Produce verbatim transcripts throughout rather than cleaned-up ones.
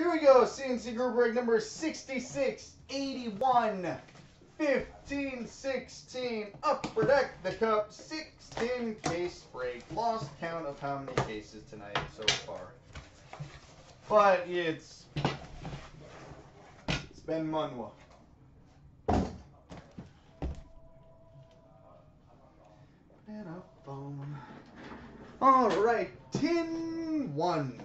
Here we go, C N C group break number sixty-six, eighty-one, fifteen, sixteen, Upper Deck the Cup, sixteen case break. Lost count of how many cases tonight so far. But it's, it's been Manwa. Alright, tin one.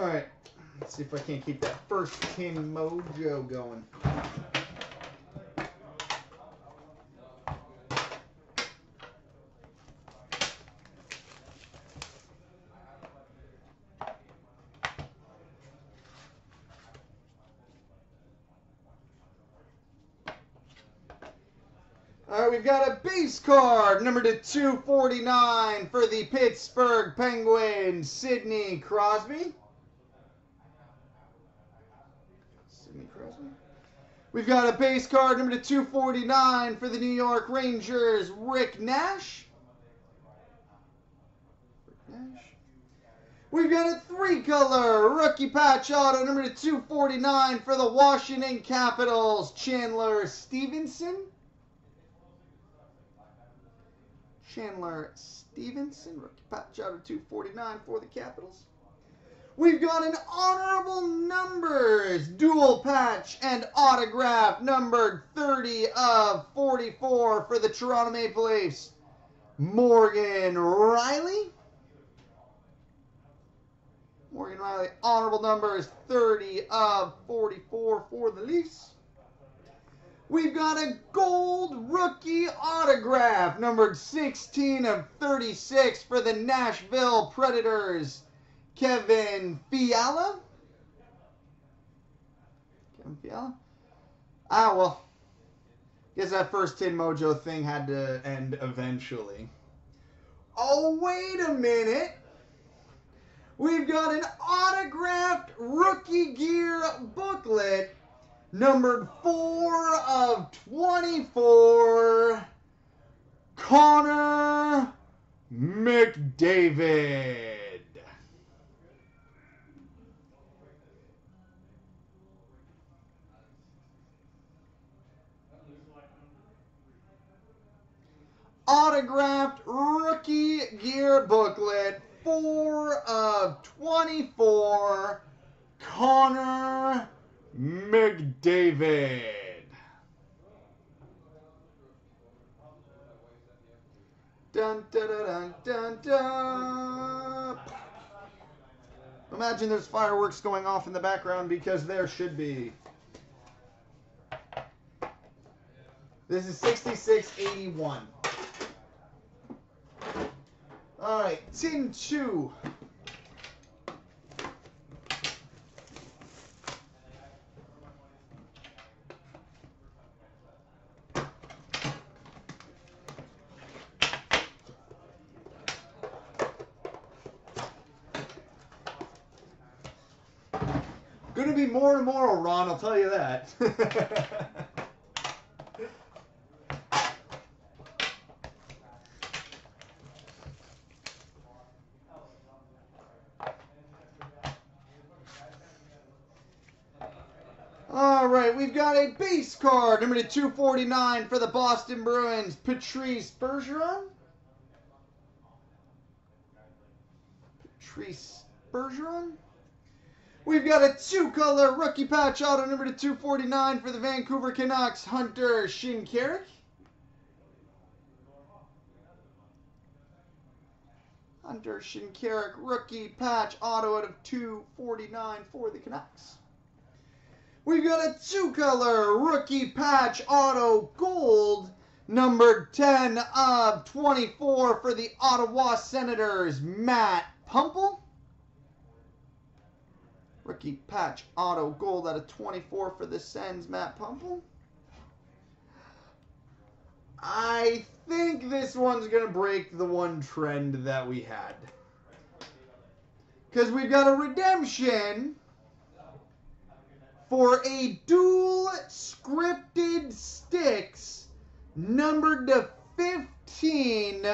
Alright, let's see if I can't keep that first tin mojo going. Alright, we've got a base card, number to two forty-nine for the Pittsburgh Penguins, Sidney Crosby. Sidney Crosby. We've got a base card, number to two forty-nine for the New York Rangers, Rick Nash. Rick Nash. We've got a three-color rookie patch auto, number to two forty-nine for the Washington Capitals, Chandler Stephenson. Chandler Stephenson, rookie patch out of two forty-nine for the Capitals. We've got an honorable numbers dual patch and autograph numbered thirty of forty-four for the Toronto Maple Leafs, Morgan Rielly. Morgan Rielly, honorable numbers thirty of forty-four for the Leafs. We've got a gold rookie autograph, numbered sixteen of thirty-six for the Nashville Predators, Kevin Fiala. Kevin Fiala? Ah, well, guess that first tin mojo thing had to end eventually. Oh, wait a minute. We've got an autographed rookie gear booklet, numbered four of twenty-four, Connor McDavid. Autographed rookie gear booklet, four of twenty-four, Connor McDavid. Dun, dun, dun, dun, dun. Imagine there's fireworks going off in the background, because there should be. This is sixty-six eighty-one. All right, tin two. Going to be more tomorrow, Ron, I'll tell you that. All right, we've got a base card, number two forty-nine for the Boston Bruins, Patrice Bergeron. Patrice Bergeron. We've got a two-color rookie patch auto, number to two forty-nine for the Vancouver Canucks, Hunter Shinkaruk. Hunter Shinkaruk rookie patch auto out of two forty-nine for the Canucks. We've got a two-color rookie patch auto gold, number ten of twenty-four for the Ottawa Senators, Matt Pumple. Rookie patch auto gold out of twenty-four for the Sens, Matt Pumple. I think this one's going to break the one trend that we had, because we've got a redemption for a dual scripted sticks numbered to fifteen,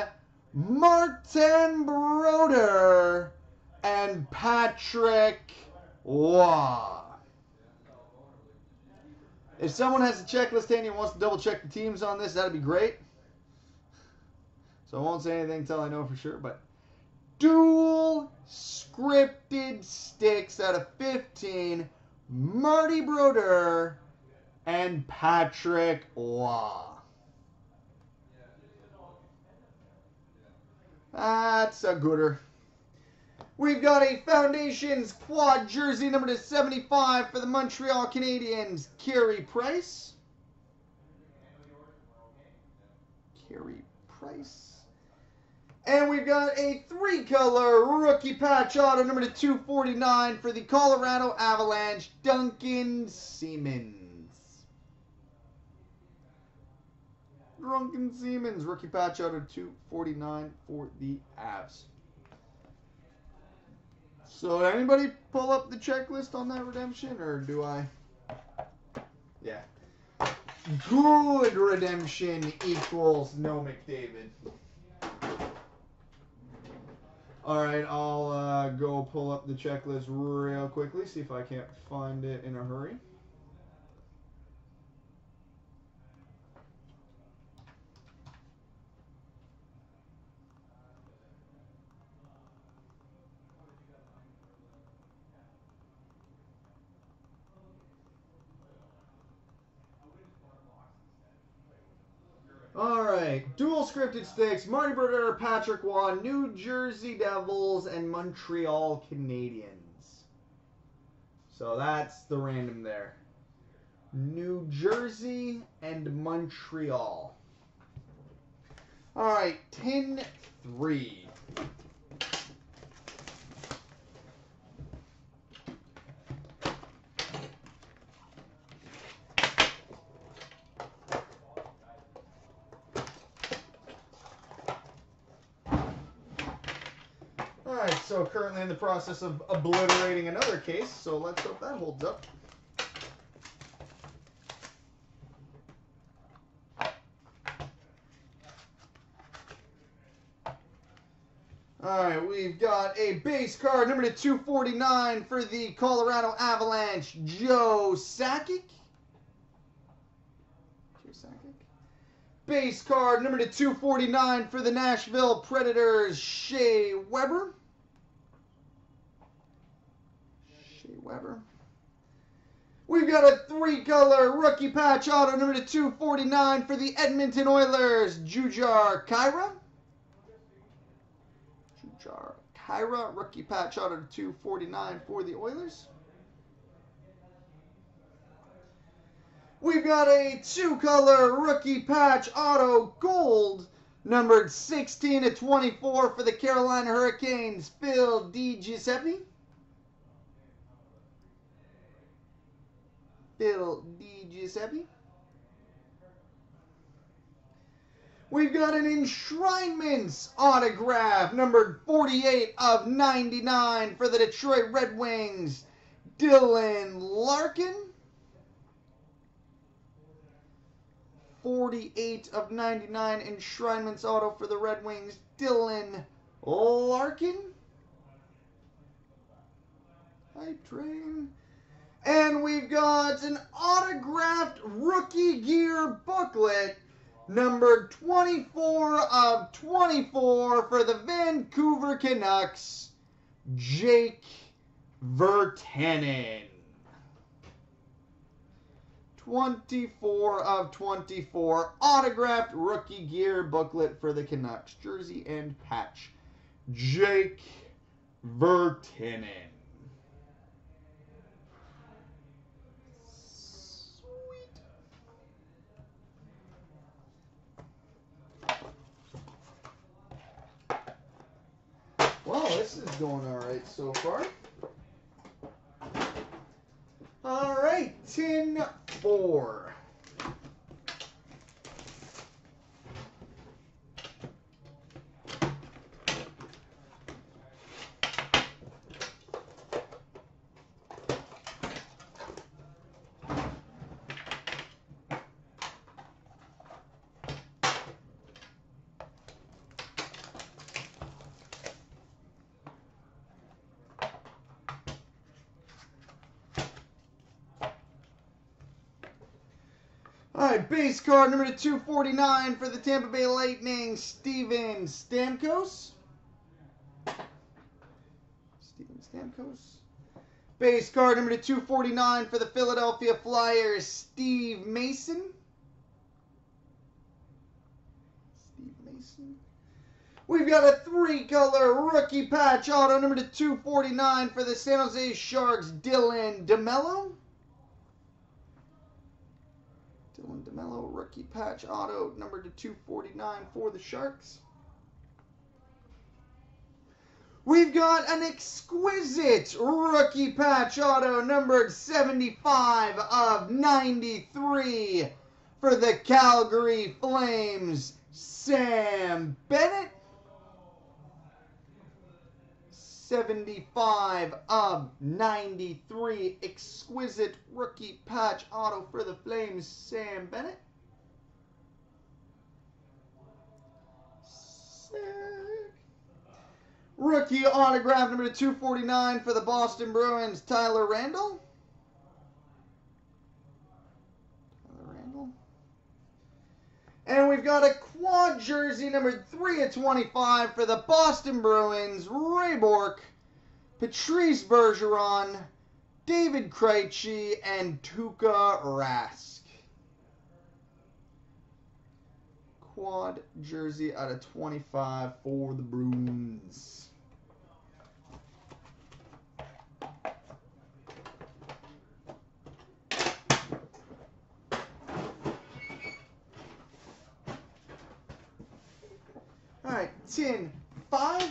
Martin Brodeur and Patrick Waugh. If someone has a checklist handy and wants to double check the teams on this, that'd be great. So I won't say anything until I know for sure, but dual scripted sticks out of fifteen, Marty Brodeur and Patrick Waugh. That's a gooder. We've got a Foundations quad jersey number to seventy-five for the Montreal Canadiens, Carey Price. Carey Price. And we've got a three-color rookie patch auto number to two forty-nine for the Colorado Avalanche, Duncan Siemens. Duncan Siemens, rookie patch auto two forty-nine for the Avs. So, did anybody pull up the checklist on that redemption, or do I? Yeah. Good redemption equals no McDavid. Alright, I'll uh, go pull up the checklist real quickly, see if I can't find it in a hurry. Alright, dual scripted sticks, Marty Brodeur, Patrick Waugh, New Jersey Devils, and Montreal Canadiens. So that's the random there. New Jersey and Montreal. Alright, ten three. So currently in the process of obliterating another case, so let's hope that holds up. Alright, we've got a base card number to two forty-nine for the Colorado Avalanche, Joe Sakic. Joe Sakic. Base card number to two forty-nine for the Nashville Predators, Shea Weber. Weber. We've got a three-color rookie patch auto number to two forty-nine for the Edmonton Oilers, Jujhar Kaira. Jujhar Kaira, rookie patch auto to two forty-nine for the Oilers. We've got a two-color rookie patch auto gold numbered sixteen to twenty-four for the Carolina Hurricanes, Phil Di Giuseppe. Phil Di Giuseppe. We've got an enshrinements autograph numbered forty-eight of ninety-nine for the Detroit Red Wings, Dylan Larkin. forty-eight of ninety-nine enshrinements auto for the Red Wings, Dylan Larkin. Hype train. And we've got an autographed rookie gear booklet, number twenty-four of twenty-four for the Vancouver Canucks, Jake Virtanen. twenty-four of twenty-four autographed rookie gear booklet for the Canucks, jersey and patch, Jake Virtanen. Well, this is going all right so far. All right, ten four. right, base card number two forty-nine for the Tampa Bay Lightning, Steven Stamkos. Steven Stamkos. Base card number two forty-nine for the Philadelphia Flyers, Steve Mason. Steve Mason. We've got a three-color rookie patch auto number two forty-nine for the San Jose Sharks, Dylan DeMello. Dylan DeMello, rookie patch auto number two forty-nine for the Sharks. We've got an exquisite rookie patch auto numbered seventy-five of ninety-three for the Calgary Flames, Sam Bennett. seventy-five of ninety-three exquisite rookie patch auto for the Flames, Sam Bennett. Sick. Rookie autograph number two forty-nine for the Boston Bruins, Tyler Randall. Tyler Randall. And we've got a quad jersey number three of twenty-five for the Boston Bruins, Ray Bork, Patrice Bergeron, David Krejci, and Tuukka Rask. Quad jersey out of twenty-five for the Bruins. Alright, ten five.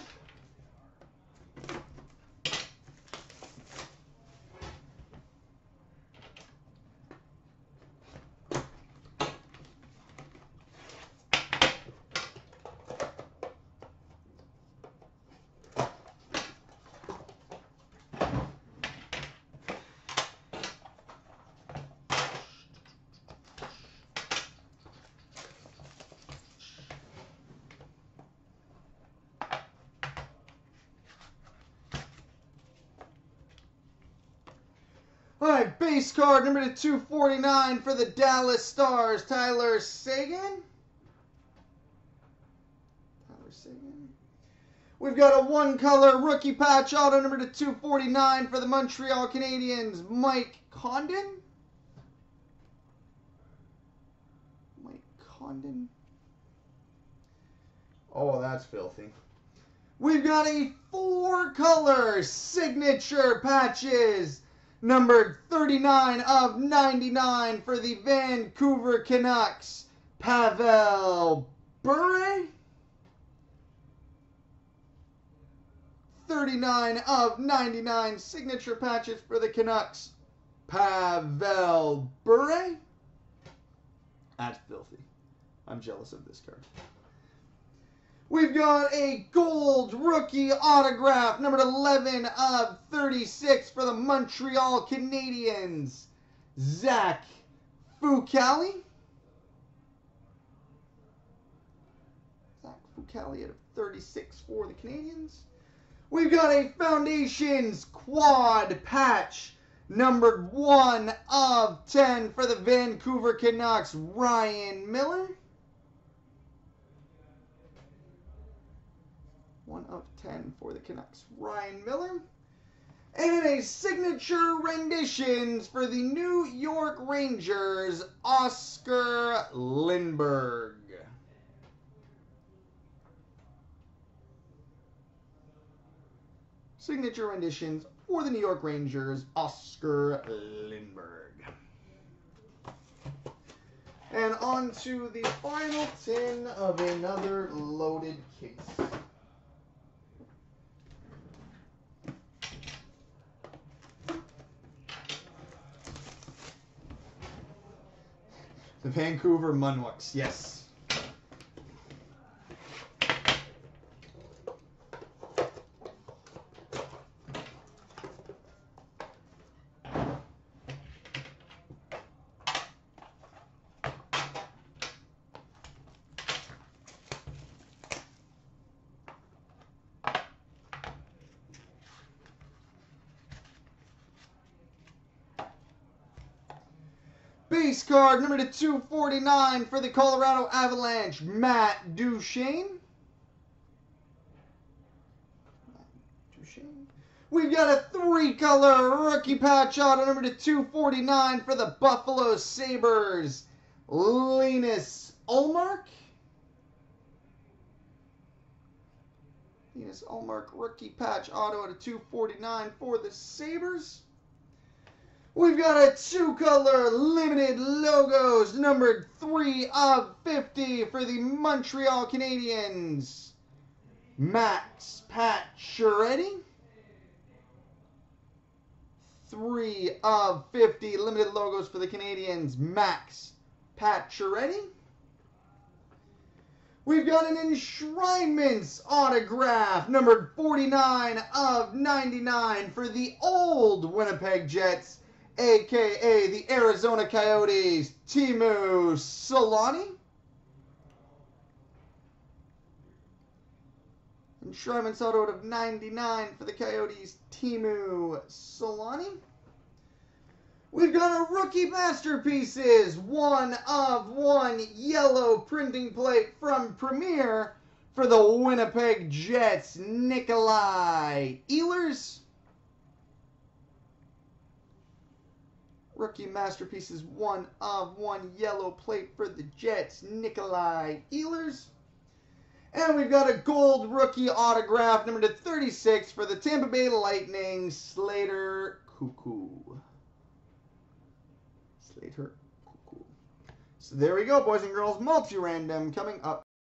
All right, base card number two forty-nine for the Dallas Stars, Tyler Seguin. Tyler Seguin. We've got a one-color rookie patch auto number two forty-nine for the Montreal Canadiens, Mike Condon. Mike Condon. Oh, that's filthy. We've got a four-color signature patches. Number thirty-nine of ninety-nine for the Vancouver Canucks, Pavel Bure. thirty-nine of ninety-nine signature patches for the Canucks, Pavel Bure. That's filthy. I'm jealous of this card. We've got a gold rookie autograph, number eleven of thirty-six for the Montreal Canadiens, Zach Fucali. Zach Fucali out of thirty-six for the Canadiens. We've got a Foundations quad patch, numbered one of ten for the Vancouver Canucks, Ryan Miller. one of ten for the Canucks, Ryan Miller. And a signature renditions for the New York Rangers, Oscar Lindbergh. Signature renditions for the New York Rangers, Oscar Lindbergh. And on to the final tin of another loaded case. The Vancouver Canucks, yes. Base card number to two forty-nine for the Colorado Avalanche, Matt Duchene. We've got a three-color rookie patch auto number to two forty-nine for the Buffalo Sabres, Linus Ullmark. Linus Ullmark rookie patch auto at a two forty-nine for the Sabres. We've got a two-color limited logos numbered three of fifty for the Montreal Canadiens, Max Pacioretty. three of fifty limited logos for the Canadiens, Max Pacioretty. We've got an enshrinements autograph numbered forty-nine of ninety-nine for the old Winnipeg Jets, a k a the Arizona Coyotes, Timu Solani. Enshrinements auto of ninety-nine for the Coyotes, Timu Solani. We've got a rookie masterpieces, one of one yellow printing plate from Premier for the Winnipeg Jets, Nikolai Ehlers. Rookie masterpieces, one of one yellow plate for the Jets, Nikolai Ehlers. And we've got a gold rookie autograph, number to thirty-six, for the Tampa Bay Lightning, Slater Cuckoo. Slater Cuckoo. So there we go, boys and girls. Multi-random coming up.